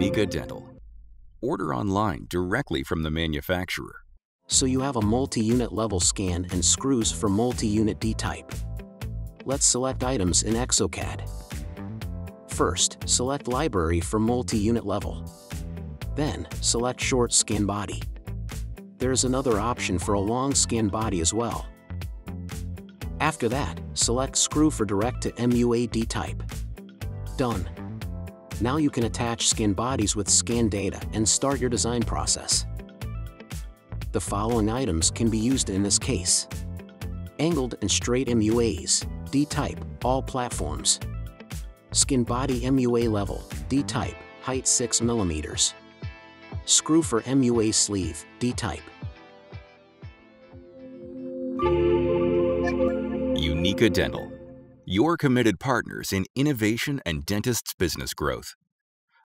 Uniqa Dental. Order online directly from the manufacturer. So you have a multi-unit level scan and screws for multi-unit D-type. Let's select items in ExoCAD. First, select library for multi-unit level. Then, select short scan body. There's another option for a long scan body as well. After that, select screw for direct to MUA D-type. Done. Now you can attach scan bodies with scan data and start your design process. The following items can be used in this case: angled and straight MUAs, D-type, all platforms. Skin body MUA level, D-type, height 6 mm. Screw for MUA sleeve, D-type. Uniqa Dental, your committed partners in innovation and dentists' business growth.